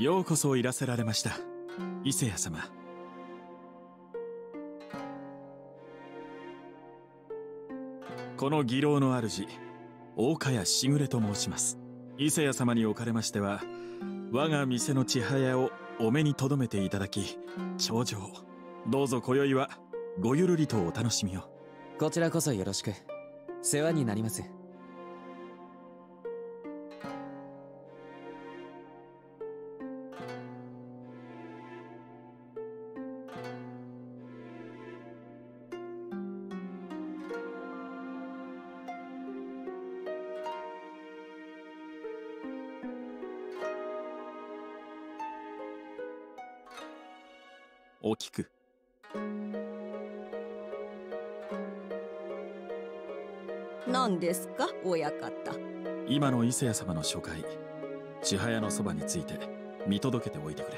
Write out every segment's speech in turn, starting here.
ようこそいらせられました伊勢屋様。この義郎の主、大賀屋しぐれと申します。伊勢屋様におかれましては、我が店の千早をお目に留めていただき頂上、どうぞ今宵はごゆるりとお楽しみを。こちらこそよろしく、世話になります。お聞く。何ですか親方。今の伊勢屋様の紹介、千早のそばについて見届けておいてく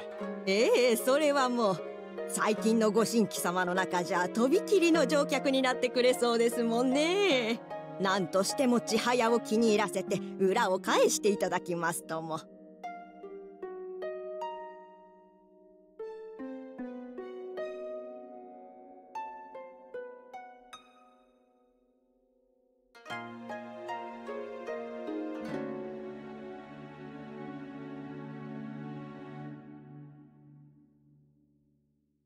れ。それはもう最近のご新規様の中じゃとびきりの乗客になってくれそうですもんね。何としても千早を気に入らせて裏を返していただきますとも。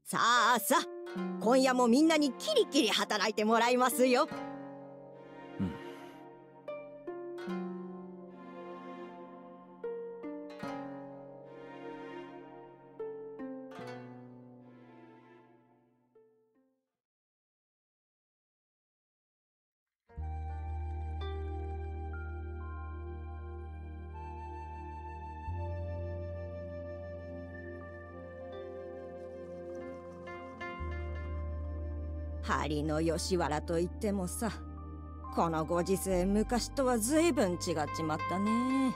さあさあ、今夜もみんなにキリキリ働いてもらいますよ。針の吉原といってもさ、このご時世昔とはずいぶん違っちまったね。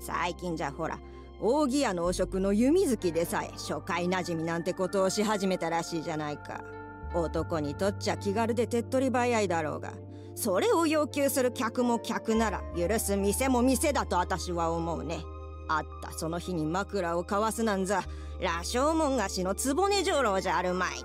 最近じゃほら、扇屋のお食の弓月でさえ初回なじみなんてことをし始めたらしいじゃないか。男にとっちゃ気軽で手っ取り早いだろうが、それを要求する客も客なら許す店も店だと私は思うね。あったその日に枕を交わすなんざ、羅生門菓子の坪根女郎じゃある前に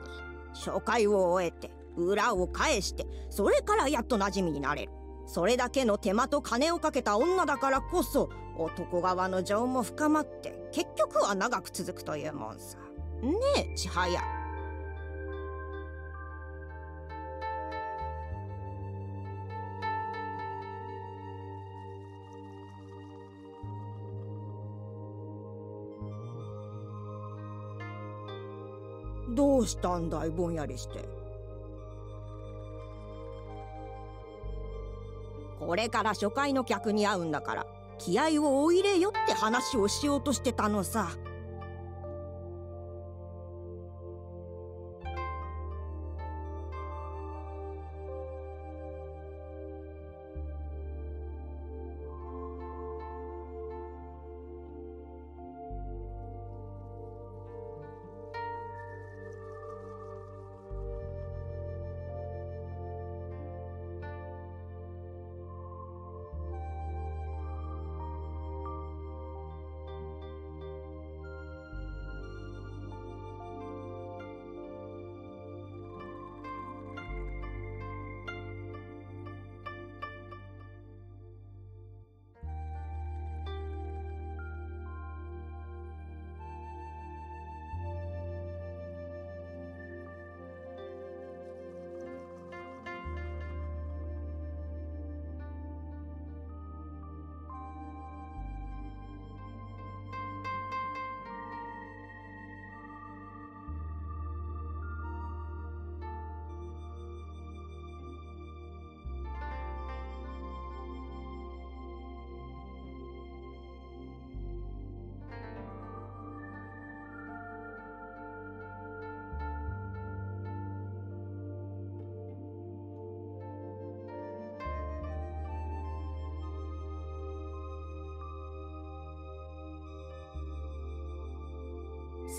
初回を終えて裏を返して、それからやっと馴染みになれる。それだけの手間と金をかけた女だからこそ、男側の情も深まって結局は長く続くというもんさねえ千早。どうしたんだいぼんやりして。これから初回の客に会うんだから気合をお入れよって話をしようとしてたのさ。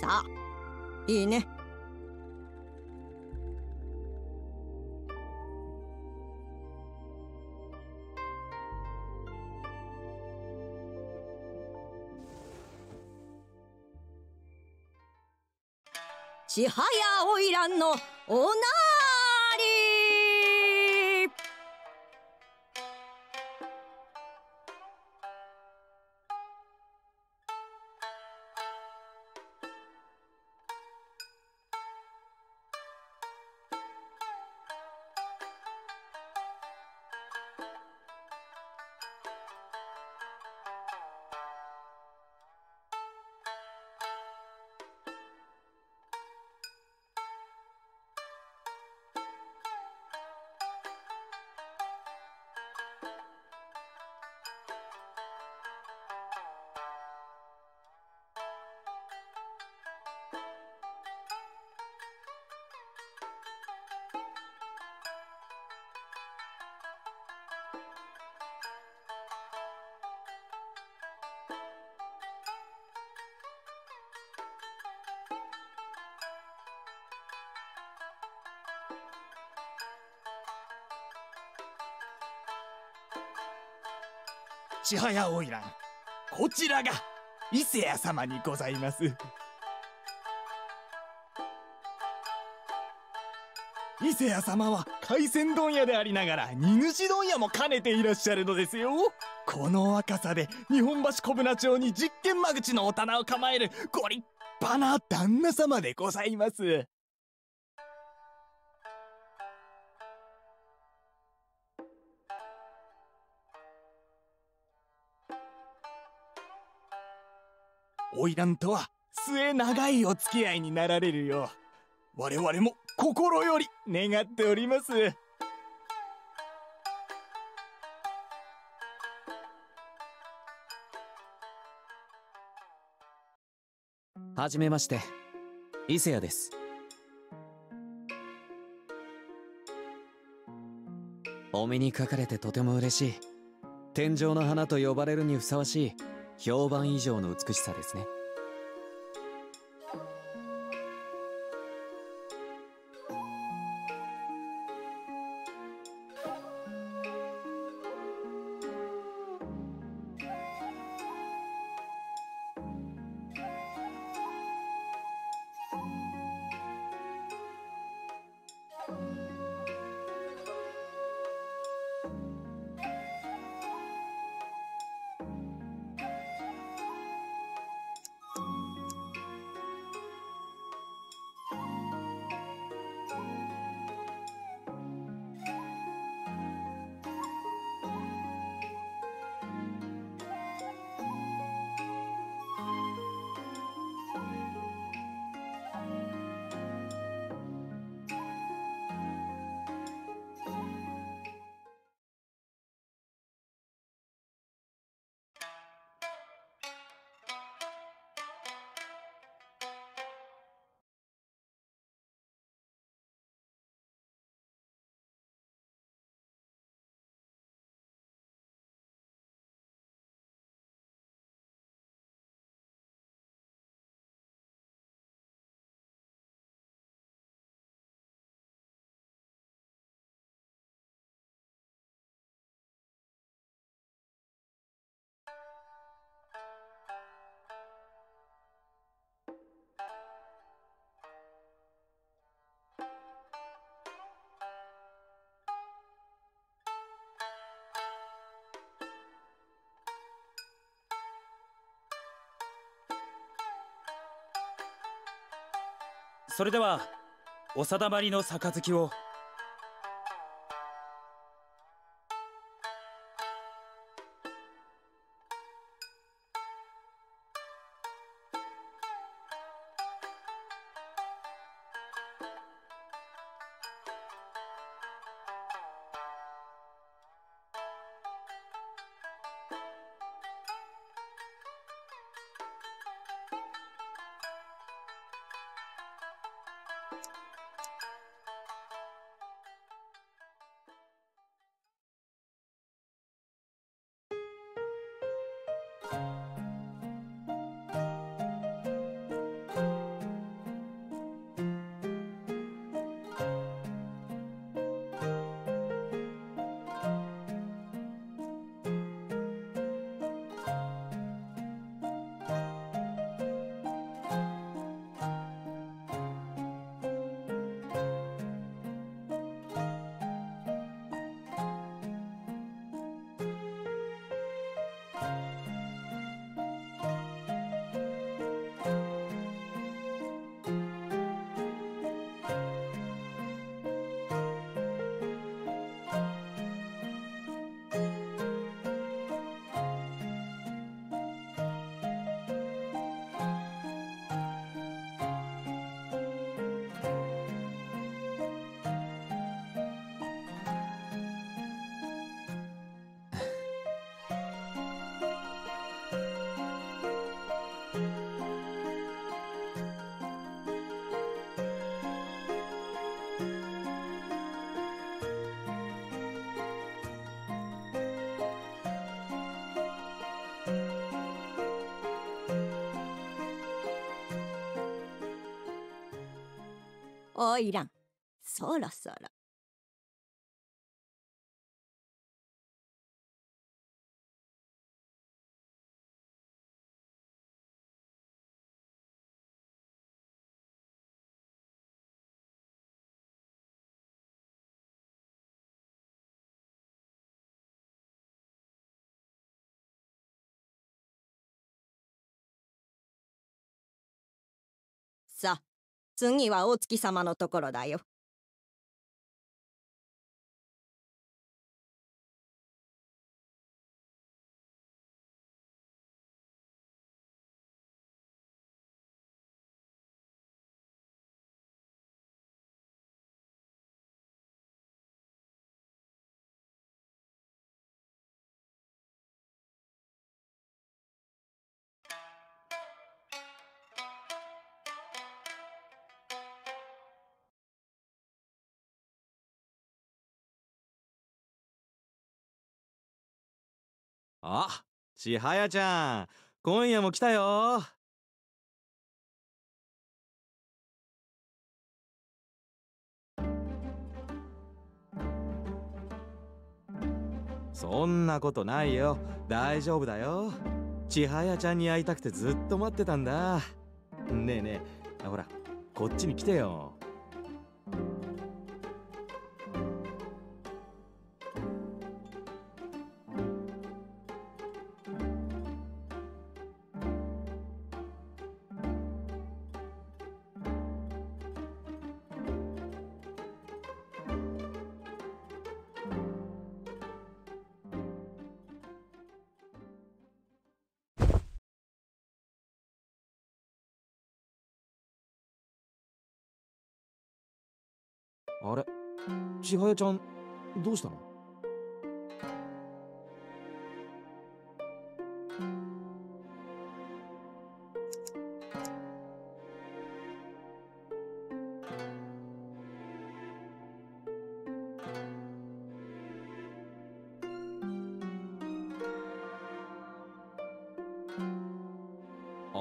さあ、いいね。ちはやおいらんのおなり。ちはやおいらん、こちらが伊勢屋様にございます。伊勢屋様は海鮮問屋でありながら荷主問屋も兼ねていらっしゃるのですよ。この若さで日本橋小舟町に実験間口のお棚を構えるご立派な旦那様でございます。花魁とは末長いお付き合いになられるよう我々も心より願っております。はじめまして、伊勢屋です。お目にかかれてとても嬉しい。天上の花と呼ばれるにふさわしい評判以上の美しさですね。それではお定まりの杯を。おいらん、そろそろ。さあ、次はお月様のところだよ。あ、ちはやちゃん、今夜も来たよ。そんなことないよ、大丈夫だよ。ちはやちゃんに会いたくてずっと待ってたんだ。ねえねえ、ほらこっちに来てよ。あれ、ちはやちゃんどうしたの？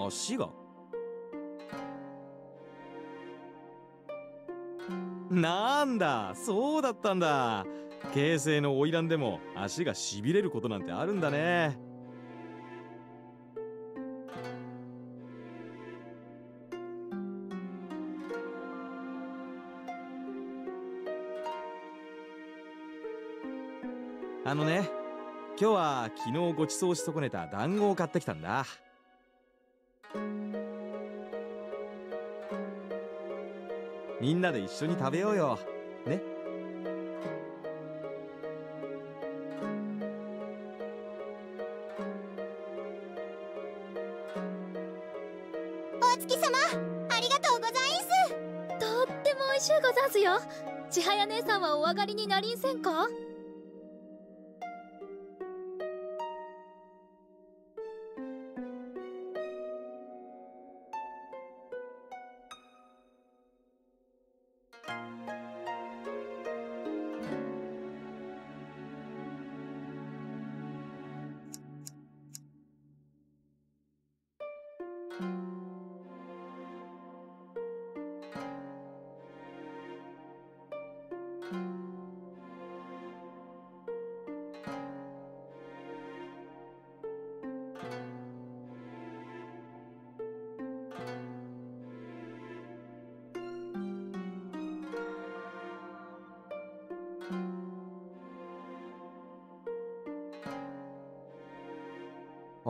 足がなんだ、そうだったんだ。京成の花魁でも足がしびれることなんてあるんだね。あのね、今日は昨日ごちそうし損ねた団子を買ってきたんだ。みんなで一緒に食べようよ。ね。お月様、ありがとうございます。とってもおいしゅうござんすよ。千早姉さんはお上がりになりんせんか？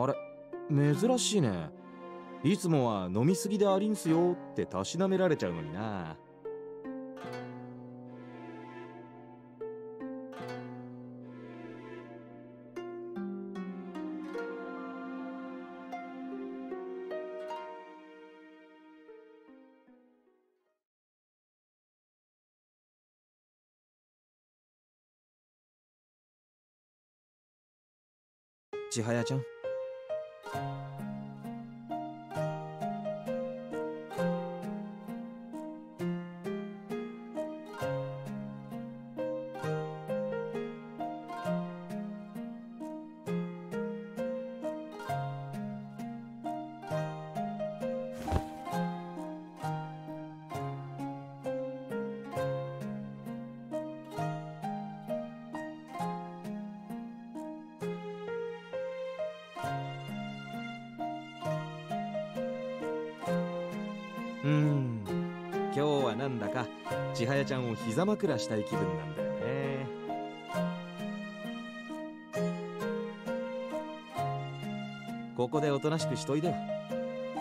あれ、珍しいね。いつもは飲みすぎでありんすよってたしなめられちゃうのにな。ちはやちゃん、なんだか千早ちゃんを膝枕したい気分なんだよね。ここでおとなしくしといでよ。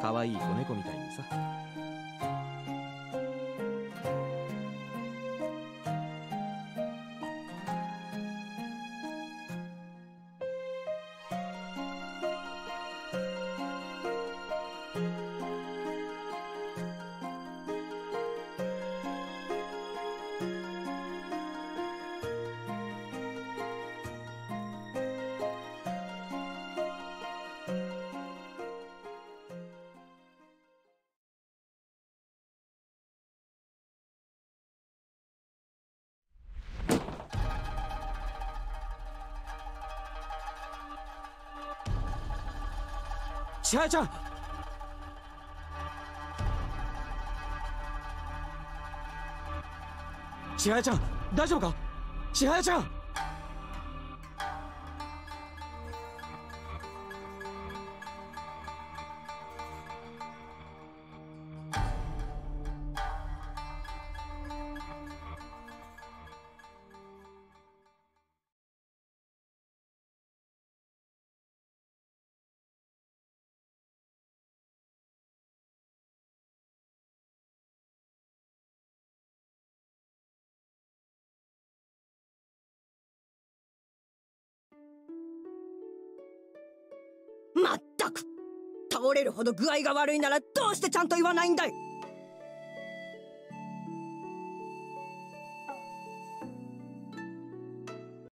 かわいい子猫みたいにさ。千早ちゃん、千早ちゃん、大丈夫か？千早ちゃん、まったく倒れるほど具合が悪いならどうしてちゃんと言わないんだい。